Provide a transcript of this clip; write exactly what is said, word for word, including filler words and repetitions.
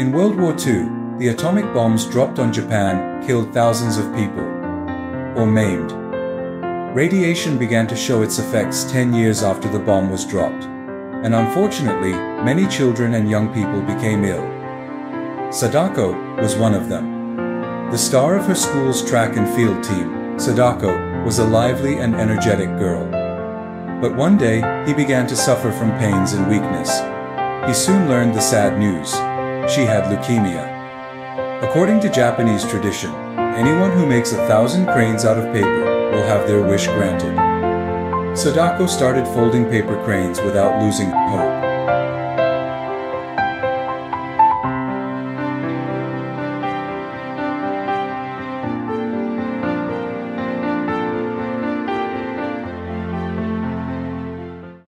In World War Two, the atomic bombs dropped on Japan killed thousands of people, or maimed. Radiation began to show its effects ten years after the bomb was dropped, and unfortunately, many children and young people became ill. Sadako was one of them. The star of her school's track and field team, Sadako, was a lively and energetic girl. But one day, he began to suffer from pains and weakness. He soon learned the sad news. She had leukemia. According to Japanese tradition, anyone who makes a thousand cranes out of paper will have their wish granted. Sadako started folding paper cranes without losing hope.